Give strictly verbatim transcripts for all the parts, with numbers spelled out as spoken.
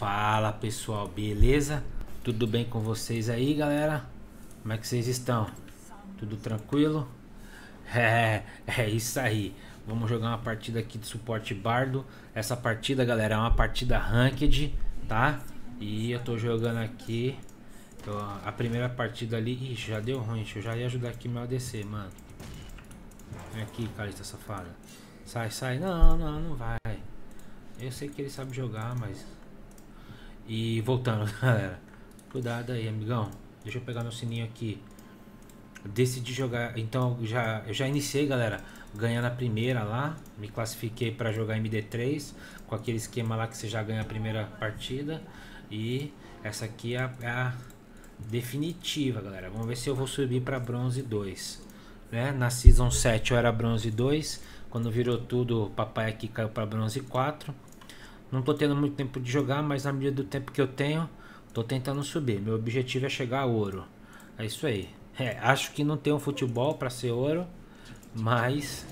Fala pessoal, beleza? Tudo bem com vocês aí, galera? Como é que vocês estão? Tudo tranquilo? É, é isso aí. Vamos jogar uma partida aqui de suporte Bardo. Essa partida, galera, é uma partida ranked, tá? E eu tô jogando aqui eu, a primeira partida ali. Ixi, já deu ruim, eu já ia ajudar aqui meu A D C, mano. Vem aqui, carista safada. Sai, sai. Não, não, não vai. Eu sei que ele sabe jogar, mas... E voltando, galera. Cuidado aí, amigão. Deixa eu pegar meu sininho aqui. Decidi jogar... Então, já, eu já iniciei, galera. Ganhando a primeira lá. Me classifiquei pra jogar M D três. Com aquele esquema lá que você já ganha a primeira partida. E essa aqui é a, é a definitiva, galera. Vamos ver se eu vvou subir pra bronze dois. Né? Na Season sete eu era bronze dois. Quando virou tudo, o papai aqui caiu pra bronze quatro. Não tô tendo muito tempo de jogar, mas na medida do tempo que eu tenho, tô tentando subir. Meu objetivo é chegar a ouro. É isso aí. É, acho que não tem um futebol pra ser ouro, mas...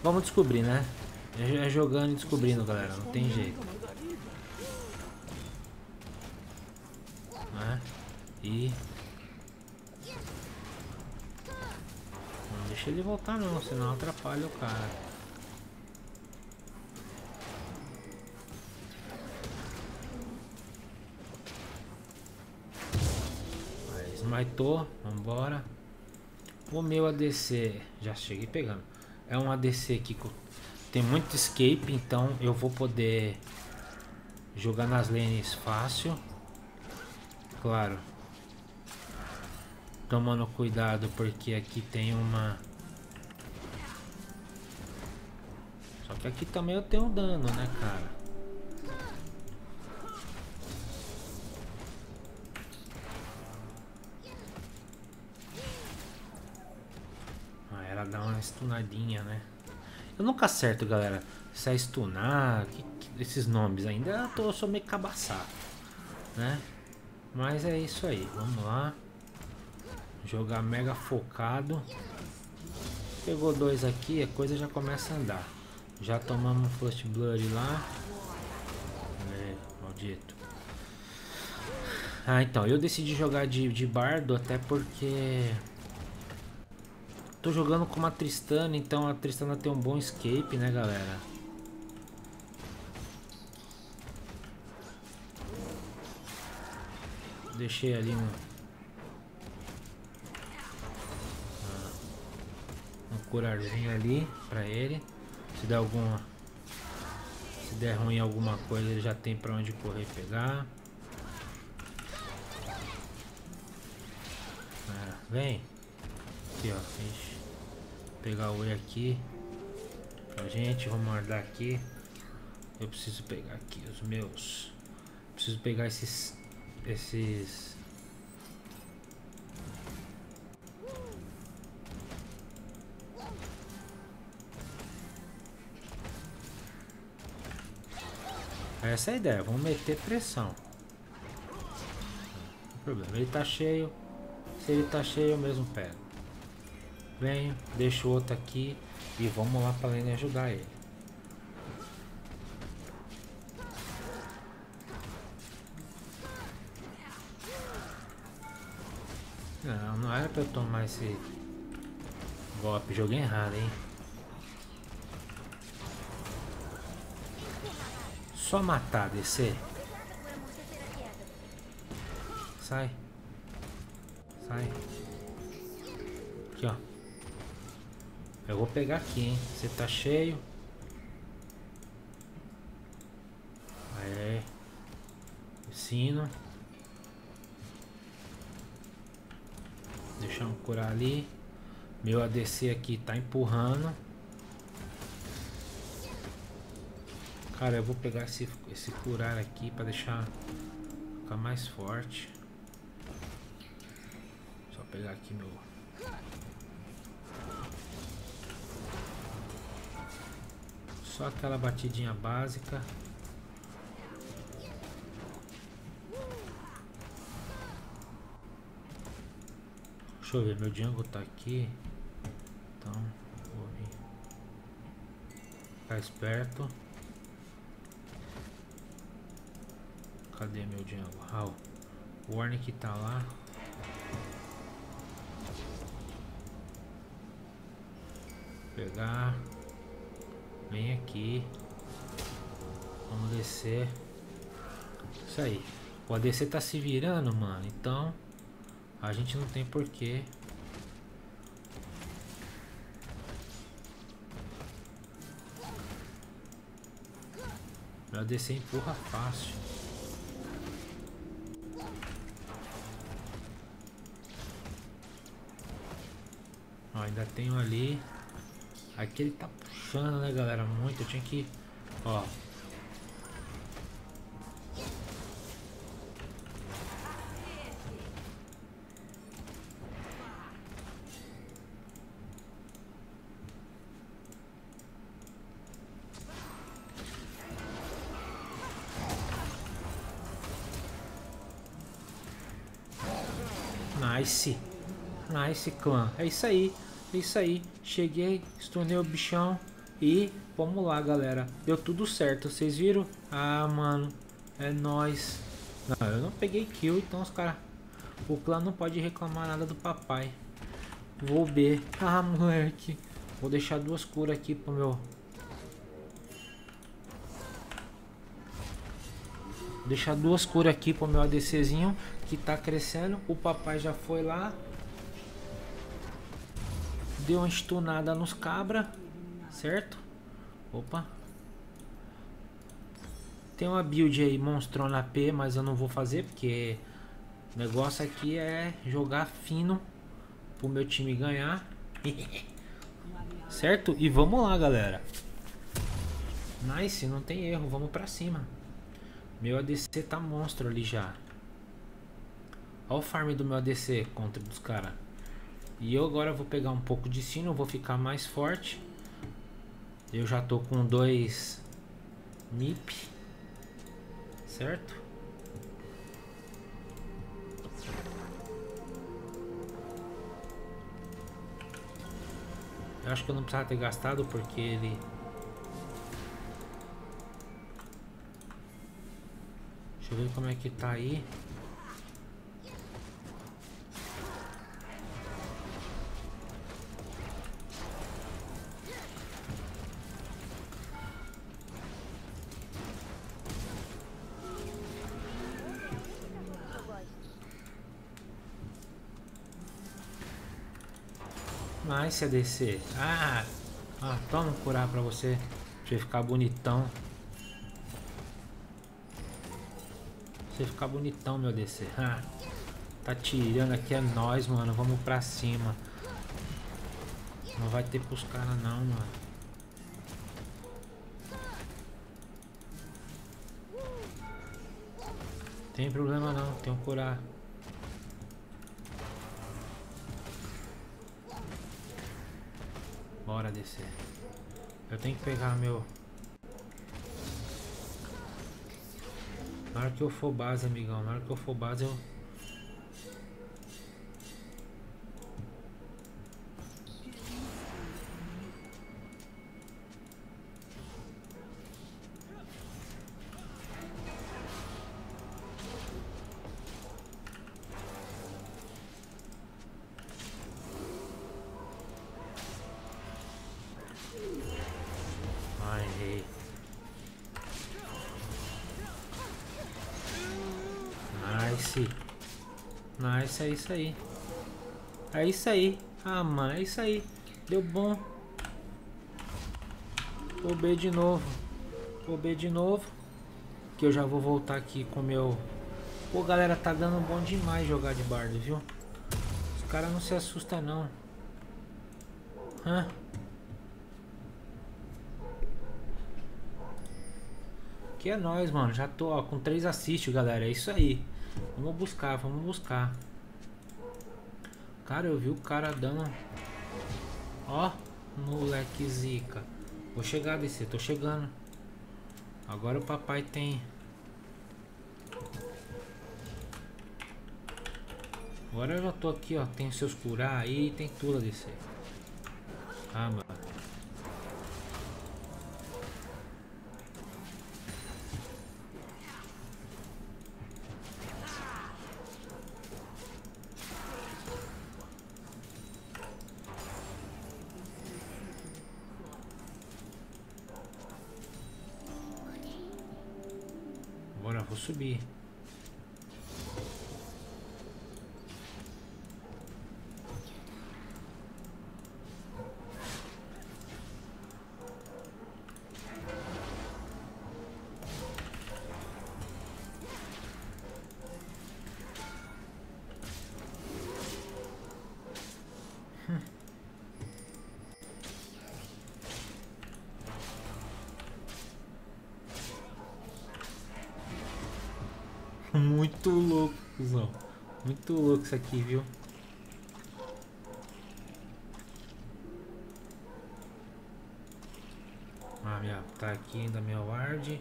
Vamos descobrir, né? É jogando e descobrindo, galera. Não tem jeito. Né? E... Deixa ele voltar não, senão atrapalha o cara. Mas matou, vambora. O meu A D C, já cheguei pegando. É um A D C que tem muito escape, então eu vou poder jogar nas lanes fácil. Claro. Tomando cuidado porque aqui tem uma... Só que aqui também eu tenho dano, né, cara? Ah, ela dá uma stunadinha, né? Eu nunca acerto, galera. Se é stunar, que, que, esses nomes ainda. Eu, tô, eu sou meio cabaçado, né? Mas é isso aí, vamos lá. Jogar mega focado. Pegou dois aqui, a coisa já começa a andar. Já tomamos um First Blood lá. É, maldito. Ah, então, eu decidi jogar de, de Bardo até porque... Tô jogando com uma Tristana, então a Tristana tem um bom escape, né, galera? Deixei ali um... curarzinho ali pra ele. Se der alguma... Se der ruim alguma coisa, ele já tem pra onde correr e pegar. Ah, vem. Aqui, ó. Deixa eu pegar o E aqui. Pra gente. Vamos guardar aqui. Eu preciso pegar aqui os meus. Preciso pegar esses... Esses... Essa é a ideia, vamos meter pressão. Não tem problema, ele tá cheio. Se ele tá cheio, eu mesmo pego. Venho, deixo o outro aqui e vamos lá pra lane ajudar ele. Não, não era pra eu tomar esse golpe, joguei errado, hein? Só matar, descer. Sai. Sai. Aqui, ó. Eu vou pegar aqui, hein. Você tá cheio. Aê. Sino. Deixa eu curar ali. Meu A D C aqui tá empurrando. Cara, eu vou pegar esse, esse curar aqui pra deixar ficar mais forte. Só pegar aqui meu... Só aquela batidinha básica. Deixa eu ver, meu jungle tá aqui. Então, vou vir. Ficar esperto. Cadê meu jungle? Ah, o Warner que tá lá. Vou pegar. Vem aqui. Vamos descer. Isso aí. O A D C tá se virando, mano. Então a gente não tem porquê. Pra descer empurra fácil. Ó, ainda tenho ali. Aqui ele tá puxando, né, galera? Muito. Eu tinha que. Ó. Nice, nice clã, é isso aí, é isso aí, cheguei, estornei o bichão e vamos lá, galera, deu tudo certo, vocês viram? Ah, mano, é nóis. Não, eu não peguei kill, então os caras, o clã não pode reclamar nada do papai. Vou ver, ah, moleque, vou deixar duas curas aqui pro meu, vou deixar duas curas aqui pro meu ADCzinho. Que tá crescendo, o papai já foi lá, deu uma estunada nos cabra, certo? Opa, tem uma build aí monstrona P, mas eu não vou fazer porque o negócio aqui é jogar fino pro meu time ganhar, certo? E vamos lá, galera, nice, não tem erro, vamos pra cima. Meu A D C tá monstro ali já. Olha o farm do meu A D C contra os caras. E eu agora vou pegar um pouco de sino, vou ficar mais forte. Eu já tô com dois M I P, certo? Eu acho que eu não precisava ter gastado porque ele... Deixa eu ver como é que tá aí. Nice A D C. Ah, ah, toma curar pra você. Pra você ficar bonitão. Pra você ficar bonitão, meu A D C. Ah, tá tirando aqui, é nóis, mano. Vamos pra cima. Não vai ter pros caras, não, mano. Tem problema, não. Tem um curar. Bora descer. Eu tenho que pegar meu. Na hora que eu for base, amigão. Na hora que eu for base, eu. Nice, é isso aí. É isso aí. Ah, mano, é isso aí. Deu bom. Roubei de novo. Roubei de novo. Que eu já vou voltar aqui com o meu... Pô, galera, tá dando bom demais jogar de Bardo, viu? Os caras não se assustam, não. Hã? Que é nóis, mano. Já tô, ó, com três assist, galera. É isso aí. Vamos buscar, vamos buscar. Cara, eu vi o cara dando. Ó, moleque zica. Vou chegar, D C, tô chegando. Agora o papai tem. Agora eu já tô aqui, ó. Tem seus curar aí, tem tudo a D C. Ah, mano. vou subir. Muito louco, cuzão. Muito louco isso aqui, viu? Ah, minha, tá aqui ainda meu ward.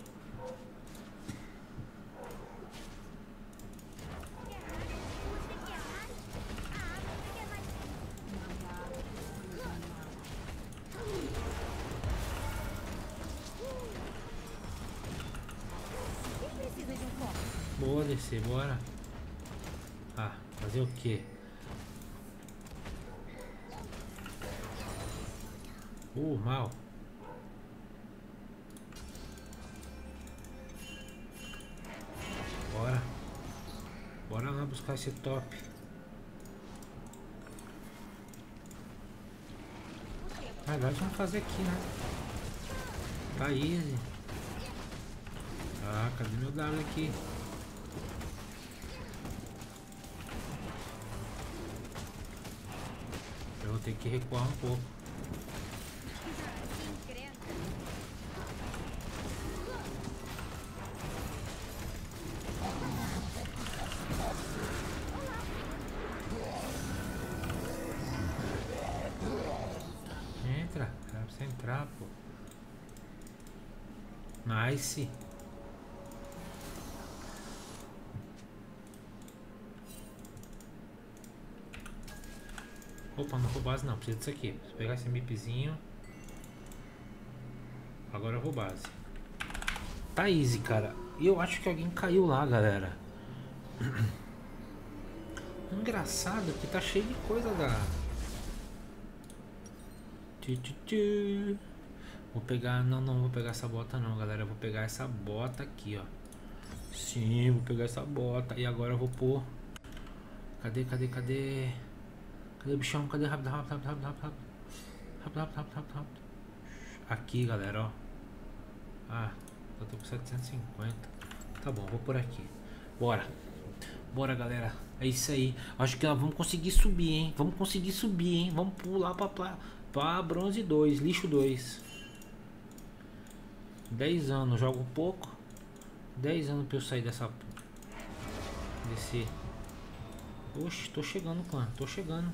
Boa, descer, bora. Ah, fazer o quê? Uh, mal. Bora. Bora lá buscar esse top. Na verdade, vamos fazer aqui, né? Tá easy. Ah, cadê meu W aqui? Vou ter que recuar um pouco. Entra, cara, precisa entrar, pô. Nice. Opa, não vou base não, preciso disso aqui. Preciso pegar esse MIPzinho. Agora eu vou base. Tá easy, cara. E eu acho que alguém caiu lá, galera. Engraçado que tá cheio de coisa da... Vou pegar... Não, não vou pegar essa bota não, galera. Eu vou pegar essa bota aqui, ó. Sim, vou pegar essa bota. E agora eu vou pôr... Cadê, cadê, cadê... Cadê o bichão? Cadê? Rápido, rápido, rápido, rápido, rápido, rápido, rápido, rápido, rápido, rápido. Aqui, galera, ó. Ah, eu tô com setecentos e cinquenta. Tá bom, vou por aqui. Bora. Bora, galera. É isso aí. Acho que ó, vamos conseguir subir, hein? Vamos conseguir subir, hein? Vamos pular pra, pra, pra bronze dois, lixo dois. dez anos, jogo pouco. dez anos pra eu sair dessa... Desse... Oxe, tô chegando, clã, tô chegando.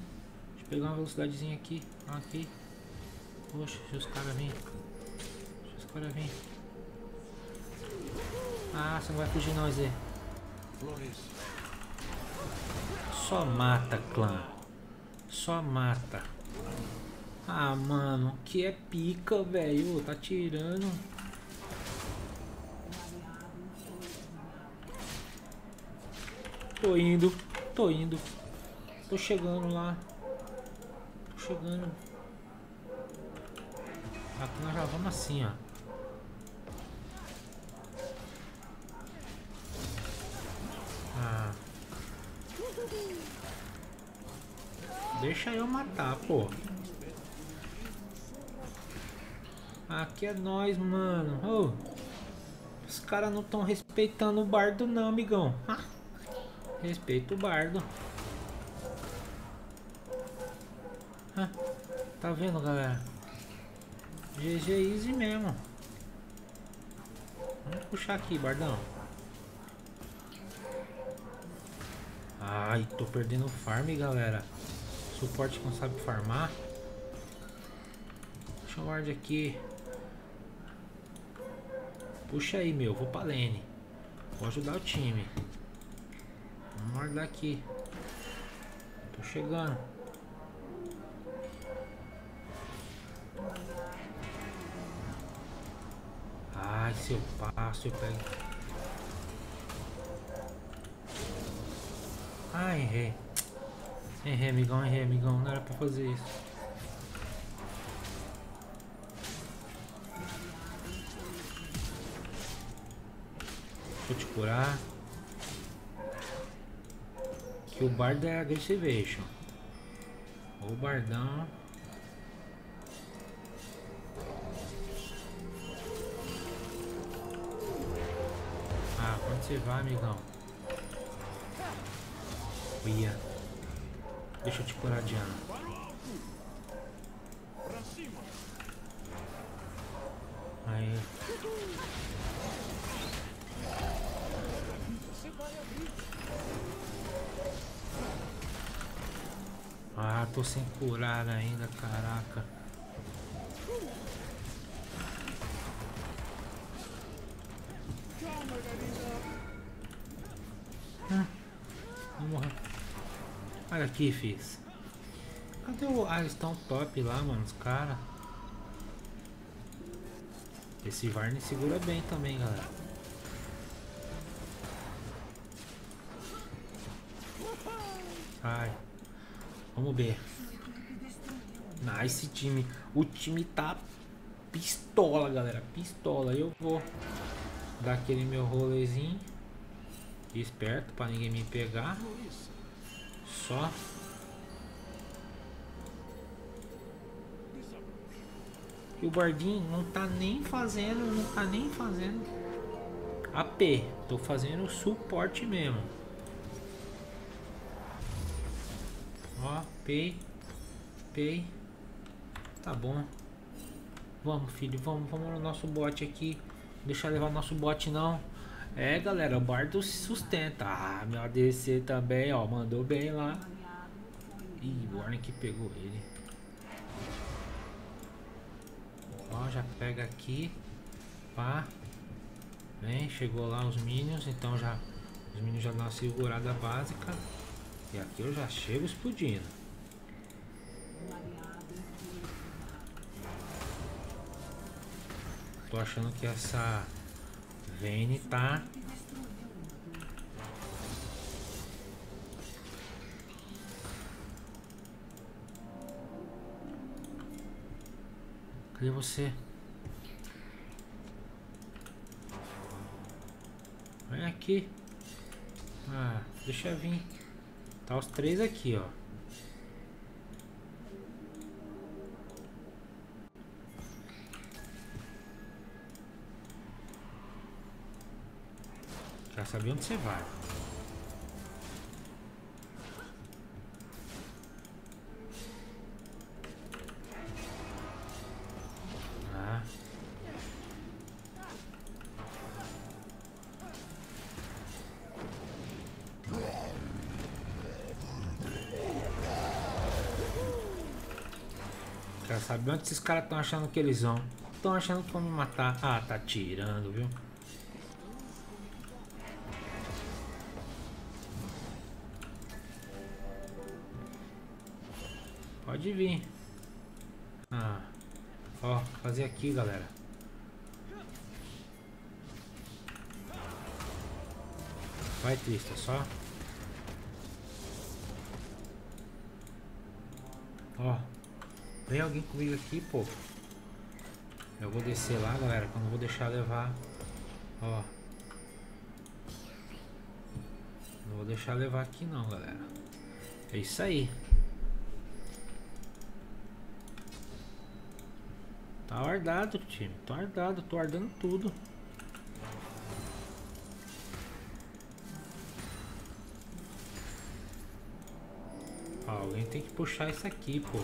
Deixa eu pegar uma velocidadezinha aqui. Aqui. Oxe, deixa os caras virem. Deixa os caras virem. Ah, você não vai fugir não, Zé. Só mata, clã. Só mata. Ah, mano, que é pica, velho. Tá tirando. Tô indo. Tô indo, tô chegando lá, tô chegando. Aqui nós já vamos assim, ó. Ah. Deixa eu matar, pô. Aqui é nós, mano. Oh. Os caras não estão respeitando o bardo, não, amigão. Ah. Respeito o bardo. Ah, tá vendo, galera? G G easy mesmo. Vamos puxar aqui, bardão. Ai, tô perdendo farm, galera. Suporte que não sabe farmar. Deixa o ward aqui. Puxa aí, meu. Vou pra lane. Vou ajudar o time. Vamos guardar aqui. Tô chegando. Ai, se eu passo, eu pego. Ai, errei. Errei, amigão, errei, amigão. Não era pra fazer isso. Vou te curar. Que o Bardo é aggressive. O Bardão. Ah, quando você vai, amigão? Ia. Deixa eu te curar, Diana. Aí. Ah, tô sem curar ainda, caraca. Ah, vou morrer. Olha aqui, Fizz. Cadê o... Ah, eles estão top lá, mano, os caras. Esse Varne segura bem também, galera. Ai. Vamos ver. Nice time. O time tá pistola, galera. Pistola. Eu vou dar aquele meu rolezinho. Esperto pra ninguém me pegar. Só. E o Bardinho não tá nem fazendo. Não tá nem fazendo A P. Tô fazendo suporte mesmo. Ó, pei, pei, tá bom. Vamos, filho, vamos, vamos no nosso bot aqui. Deixa eu levar nosso bot não. É, galera, o Bardo se sustenta. Ah, meu A D C também, ó, mandou bem lá. Ih, o Warren que pegou ele. Ó, já pega aqui, pá. Vem, chegou lá os minions, então já os minions já dão uma segurada básica. E aqui eu já chego explodindo. Tô achando que essa Vayne tá. Cadê você? Vem aqui. Ah, deixa eu vir. Tá os três aqui, ó. Já sabia onde você vai. Ah. Já sabe onde esses caras estão achando que eles vão. Estão achando que vão me matar. Ah, tá tirando, viu? Pode vir. Ah, ó, fazer aqui, galera. Vai, Trista, só. Ó. Vem alguém comigo aqui, pô. Eu vou descer lá, galera, que eu não vou deixar levar. Ó. Não vou deixar levar aqui não, galera. É isso aí. Tá guardado, time. Tá guardado. Tô guardando tudo. Ó, alguém tem que puxar isso aqui, pô.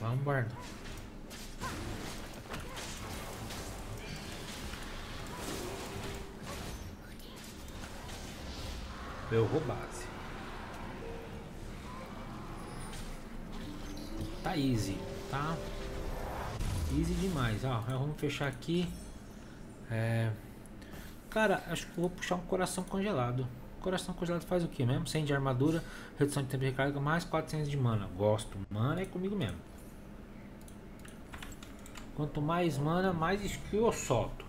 Vamos, Bardo. Eu vou base. Tá easy, tá? Easy demais. Ó, ah, vamos fechar aqui. É... Cara, acho que eu vou puxar um coração congelado. Coração congelado faz o que mesmo? cem de armadura, redução de tempo de recarga, mais quatrocentos de mana. Gosto. Mana é comigo mesmo. Quanto mais mana, mais skill eu solto.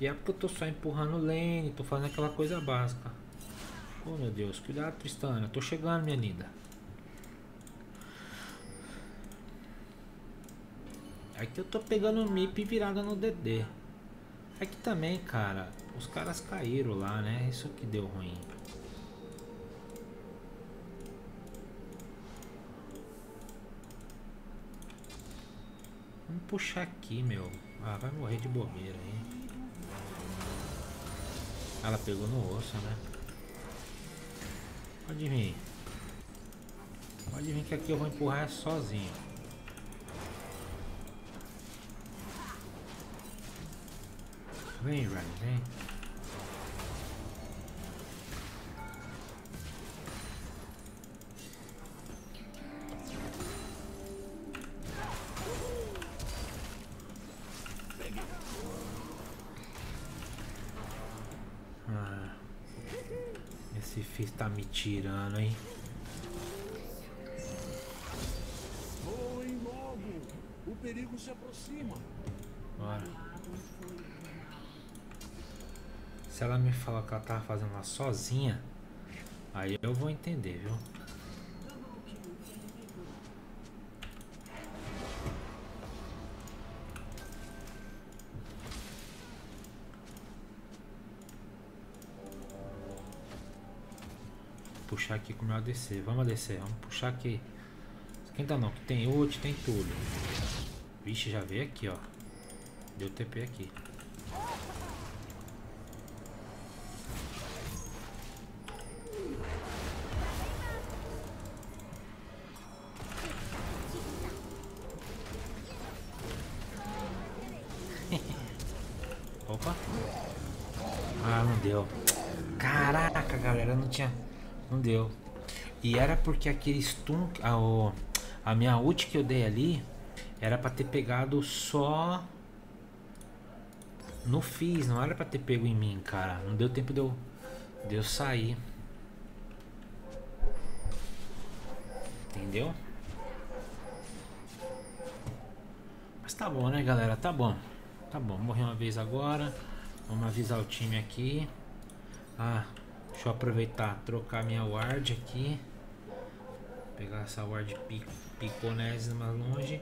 E é porque eu tô só empurrando lane, tô fazendo aquela coisa básica. Oh meu Deus, cuidado, Tristana, eu tô chegando, minha linda. Aqui eu tô pegando o M I P virada no D D. Aqui também, cara, os caras caíram lá, né? Isso que deu ruim. Vamos puxar aqui, meu. Ah, vai morrer de bobeira aí. Ela pegou no osso, né? Pode vir. Pode vir que aqui eu vou empurrar sozinho. Vem, Ryan, vem. Ah, esse Fizz tá me tirando, hein? Voem logo, o perigo se aproxima. Bora. Se ela me falar que ela tava fazendo lá sozinha, aí eu vou entender, viu? Vou puxar aqui com o meu A D C. Vamos A D C, vamos puxar aqui. Esquenta não, que tem ult, tem tudo. Vixe, já veio aqui, ó. Deu T P aqui. Opa. Ah, não deu. Caraca, galera, não tinha. Não deu. E era porque aquele stun, a, o, a minha ult que eu dei ali, era pra ter pegado só no Fizz, não era pra ter pego em mim, cara. Não deu tempo de eu, de eu sair. Entendeu? Mas tá bom, né, galera? Tá bom. Tá bom, morri uma vez agora. Vamos avisar o time aqui. Ah, deixa eu aproveitar, trocar minha ward aqui. Pegar essa ward pico, piconésima longe.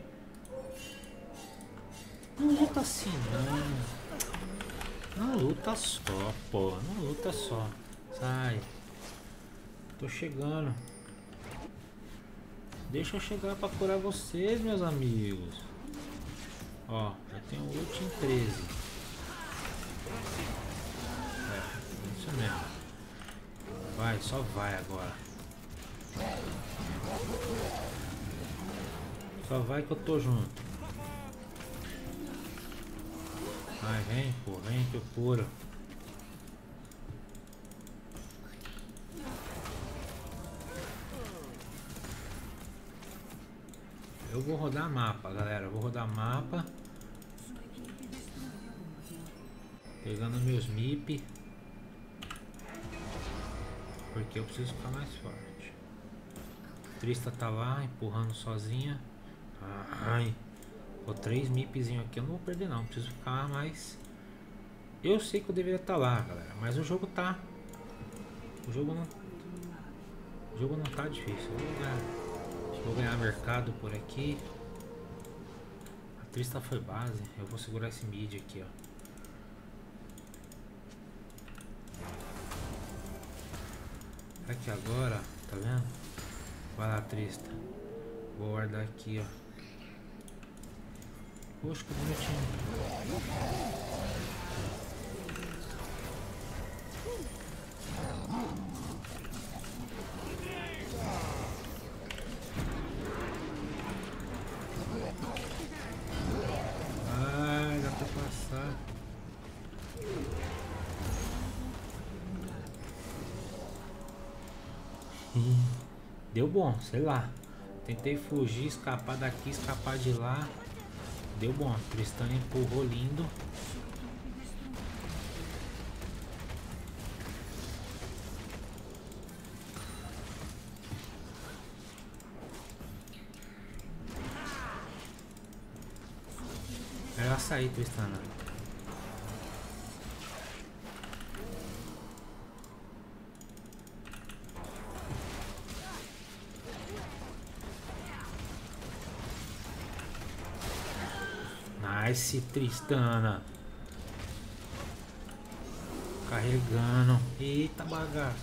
Não luta assim, não. Não luta só, pô. Não luta só. Sai. Tô chegando. Deixa eu chegar pra curar vocês, meus amigos. Ó, já tenho ult em treze. É, isso mesmo. Vai, só vai agora. Só vai que eu tô junto. Vai, vem, pô, vem que eu curo. Eu vou rodar mapa, galera. Eu vou rodar mapa. Pegando meus M I P, porque eu preciso ficar mais forte. Trista tá lá, empurrando sozinha. Ai, vou três MIPzinho aqui, eu não vou perder não. Preciso ficar mais. Eu sei que eu deveria estar tá lá, galera, mas o jogo tá. O jogo não. O jogo não tá difícil. Eu vou ganhar mercado por aqui. A Trista foi base. Eu vou segurar esse mid aqui, ó. Aqui agora, tá vendo? Vai lá, Trista. Vou guardar aqui, ó. Poxa, que bonitinho. Ai, dá pra passar. Deu bom, sei lá. Tentei fugir, escapar daqui, escapar de lá. Deu bom. Tristana empurrou lindo. Era sair, Tristana. Nice, Tristana. Carregando. Eita bagaço.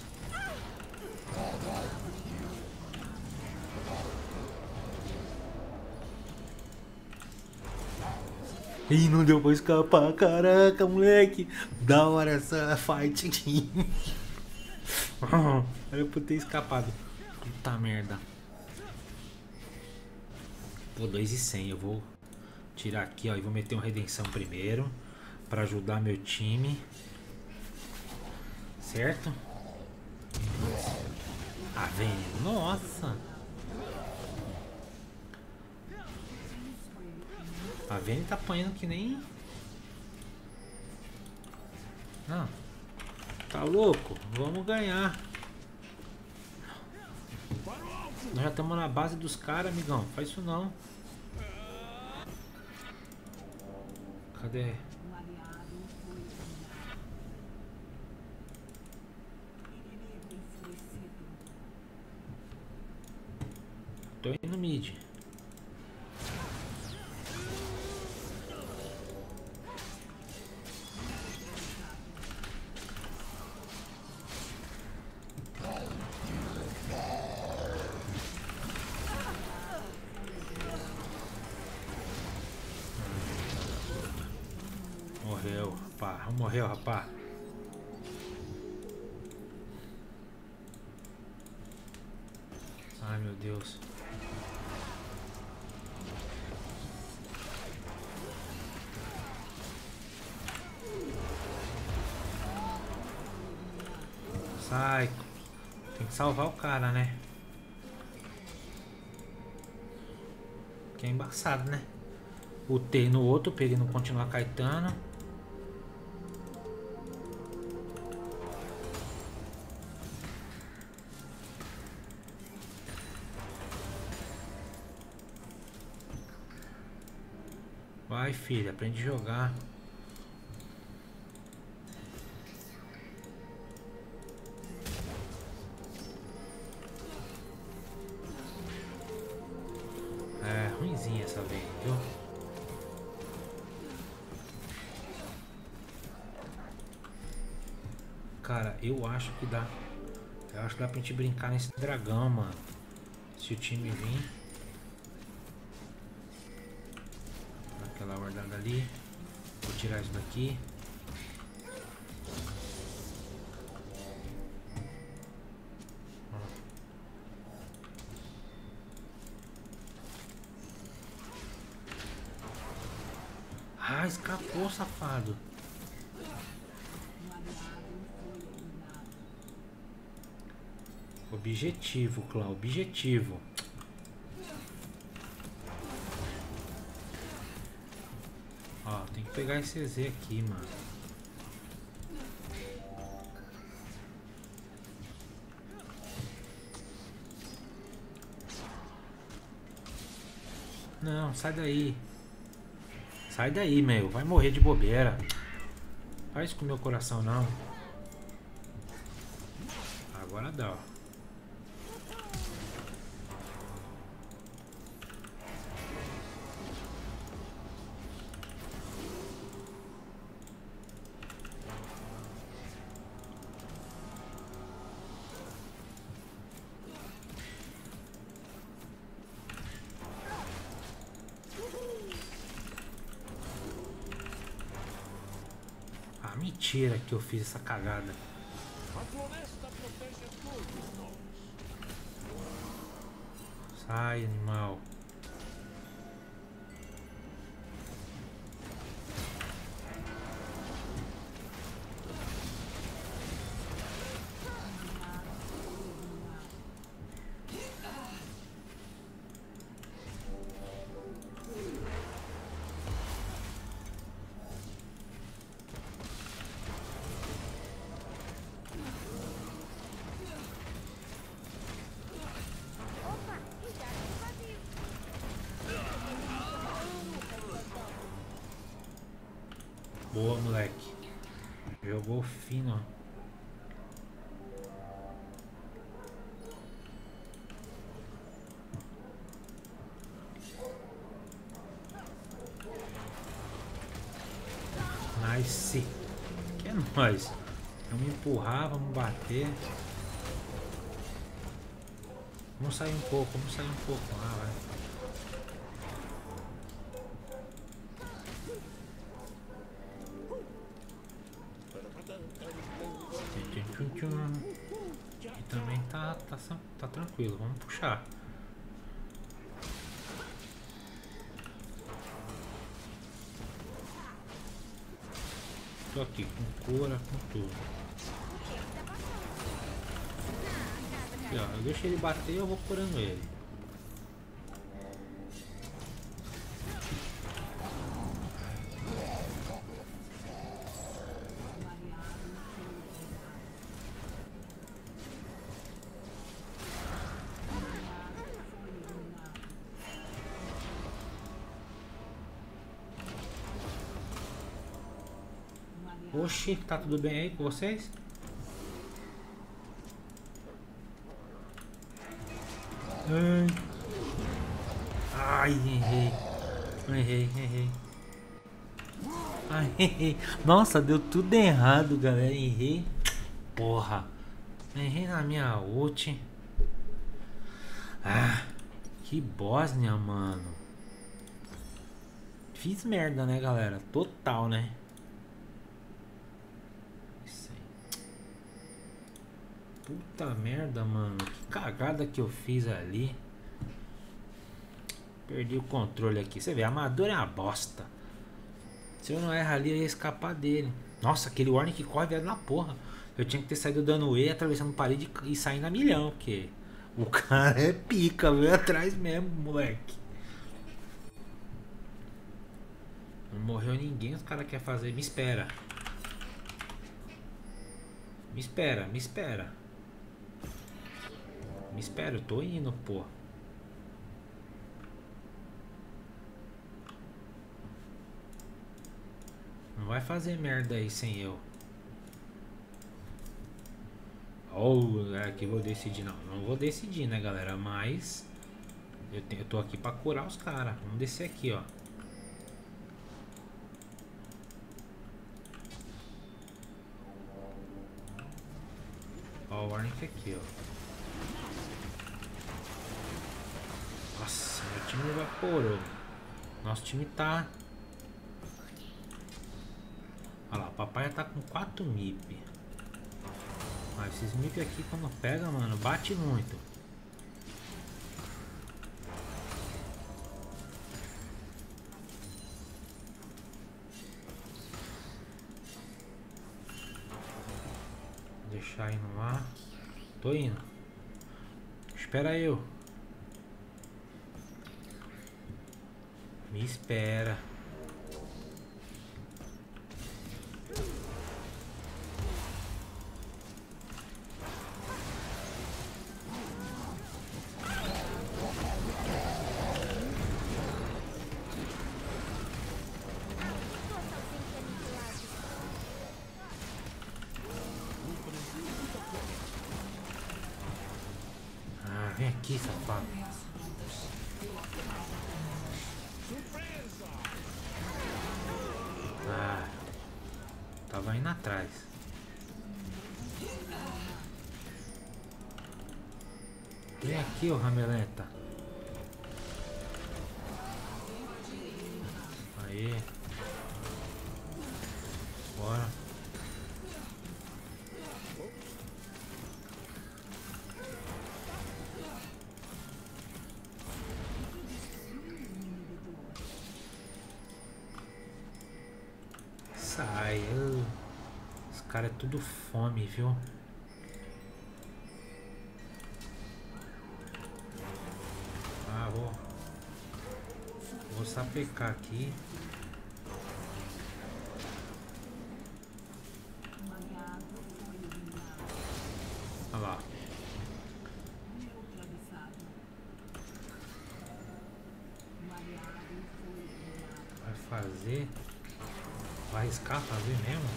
Ih, não deu pra escapar. Caraca, moleque. Da hora essa fight. Era pra eu ter escapado. Puta merda. Pô, dois e cem. Eu vou tirar aqui, ó. E vou meter uma redenção primeiro. Pra ajudar meu time. Certo? Ah, velho. Nossa. A Vayne tá apanhando que nem... Não. Tá louco? Vamos ganhar. Nós já estamos na base dos caras, amigão. Faz isso não. Cadê? Tô indo mid. Morreu, rapá. Morreu, rapá. Ai, meu Deus. Sai. Tem que salvar o cara, né? Que é embaçado, né? O T no outro, pra ele não continuar caetano. Vai, filha, aprende a jogar. É ruimzinha essa vez, viu? Cara, eu acho que dá. Eu acho que dá pra gente brincar nesse dragão, mano. Se o time vir. Aquela guardada ali. Vou tirar isso daqui. Ah, escapou, safado. Objetivo, Clau, objetivo. Ó, tem que pegar esse Z aqui, mano. Não, sai daí. Sai daí, meu. Vai morrer de bobeira. Faz com o meu coração, não. Agora dá, ó. Mentira que eu fiz essa cagada. Sai, animal. Boa, moleque. Jogou fino. A D C. Que é nóis. Vamos empurrar, vamos bater. Vamos sair um pouco, vamos sair um pouco. Ah, vai. E também tá, tá, tá tranquilo, vamos puxar. Tô aqui com cura, com tudo. E, ó, eu deixo ele bater e eu vou curando ele. Oxi, tá tudo bem aí com vocês? Ai, errei. Errei, errei. Ai, errei. Nossa, deu tudo errado, galera. Errei. Porra. Errei na minha ult. Ah, que Bósnia, mano. Fiz merda, né, galera? Total, né? Puta merda, mano. Que cagada que eu fiz ali. Perdi o controle aqui. Você vê, amador é uma bosta. Se eu não errar ali, eu ia escapar dele. Nossa, aquele warning que corre velho na porra. Eu tinha que ter saído dando E, atravessando parede e saindo a milhão. Porque o cara é pica, veio atrás mesmo, moleque. Não morreu ninguém, os caras querem fazer. Me espera. Me espera, me espera. Me espera, eu tô indo, pô. Não vai fazer merda aí sem eu. Oh, é que eu vou decidir. Não, não vou decidir, né, galera? Mas eu, tenho, eu tô aqui pra curar os caras. Vamos descer aqui, ó. Ó, o warning aqui, ó. Nossa, meu time evaporou. Nosso time tá. Olha lá, o papai tá com quatro M I P. Ah, esses M I P aqui quando pega, mano, bate muito. Vou deixar aí no ar. Tô indo. Espera eu. Me espera. Ah, vem aqui, safado. Ah, tava indo atrás. Vem aqui, ô Rameleta. Aí. Bora. Sai, eu... os caras é tudo fome, viu? Ah, vou, vou sapecar aqui. Olha lá. Vai fazer. Vai arriscar fazer mesmo?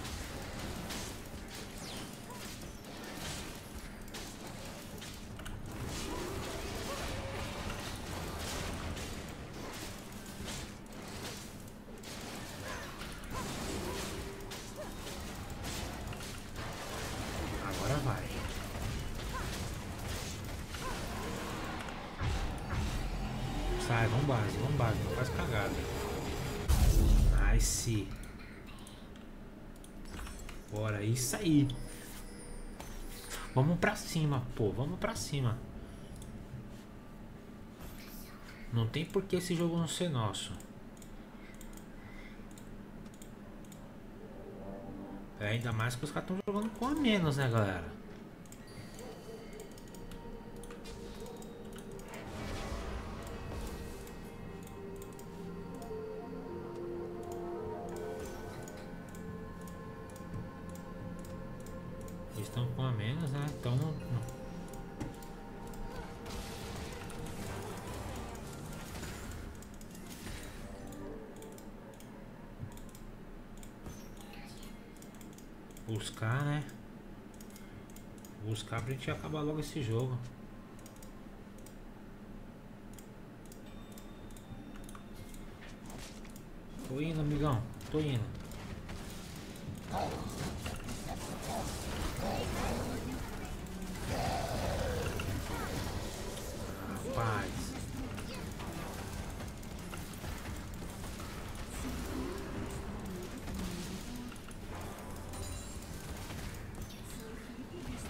Vai, vamos base, vamos base, não faz cagada. Nice. Bora, isso aí. Vamos pra cima, pô, vamos pra cima. Não tem por que esse jogo não ser nosso. É, ainda mais que os caras estão jogando com a menos, né, galera? Eles estão com a menos, né? Então não, não. Buscar, né? Buscar pra gente acabar logo esse jogo. Tô indo, amigão. Tô indo. Rapaz.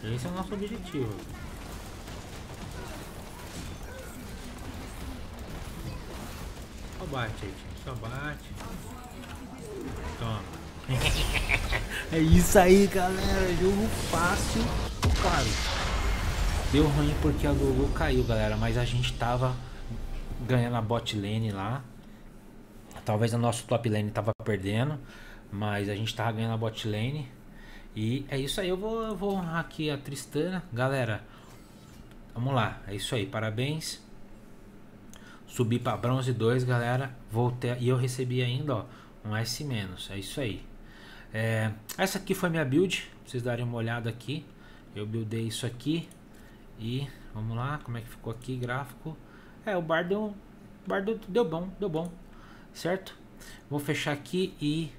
Esse é o nosso objetivo. Só bate aí, gente. Só bate. Toma. É isso aí, galera. Jogo fácil. Claro. Deu ruim porque a Lulu caiu, galera. Mas a gente tava ganhando a bot lane lá. Talvez a nossa top lane tava perdendo. Mas a gente tava ganhando a bot lane. E é isso aí, eu vou, eu vou honrar aqui a Tristana. Galera, vamos lá, é isso aí, parabéns. Subi para bronze dois, galera. Voltei, e eu recebi ainda, ó, um S-, é isso aí. É, essa aqui foi minha build, pra vocês darem uma olhada aqui. Eu buildei isso aqui. E vamos lá, como é que ficou aqui, gráfico. É, o Bardo, Bardo deu bom, deu bom, certo? Vou fechar aqui e...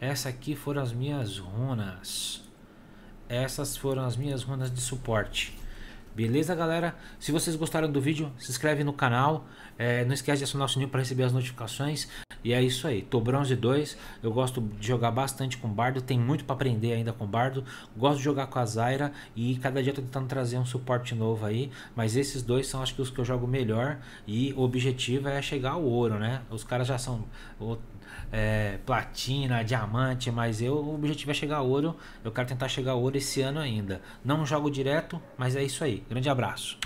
Essa aqui foram as minhas runas. Essas foram as minhas runas de suporte. Beleza, galera? Se vocês gostaram do vídeo, se inscreve no canal. É, não esquece de acionar o sininho para receber as notificações. E é isso aí. Tô bronze dois. Eu gosto de jogar bastante com Bardo. Tem muito para aprender ainda com Bardo. Gosto de jogar com a Zyra. E cada dia tô tentando trazer um suporte novo aí. Mas esses dois são, acho que, os que eu jogo melhor. E o objetivo é chegar ao ouro, né? Os caras já são... É, platina, diamante, mas eu, o objetivo é chegar a ouro. Eu quero tentar chegar a ouro esse ano ainda. Não jogo direto, mas é isso aí. Grande abraço.